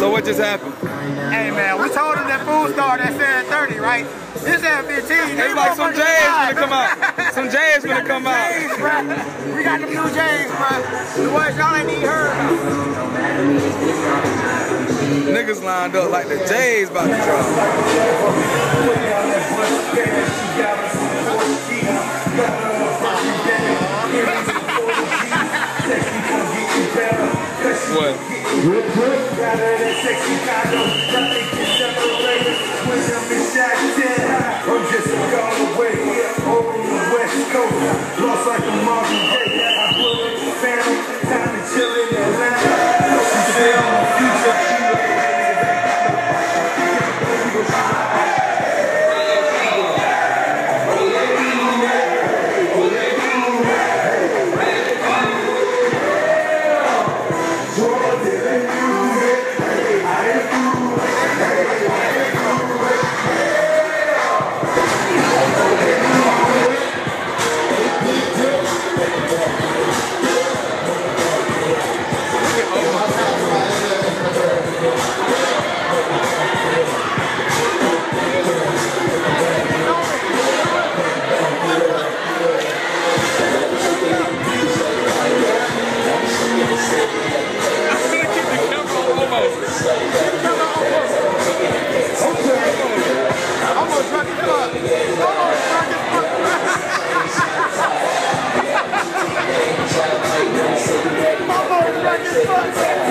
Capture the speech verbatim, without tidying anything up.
So what just happened? Hey man, we told him that food star that said thirty, right? This had been ten. They like some J's gonna come out. Some J's gonna come out. We got them new J's, bro. The ones y'all ain't need heard. Niggas lined up like the J's about to drop. What? Real quick, rather than sexy Chicago, I think you separate us when I'm in Shotgun. I'm just gone away, over the West Coast, lost like a Marvin Gaye. I blew in the family, time to chill in Atlanta. She said I'm the future, she was the Fuck!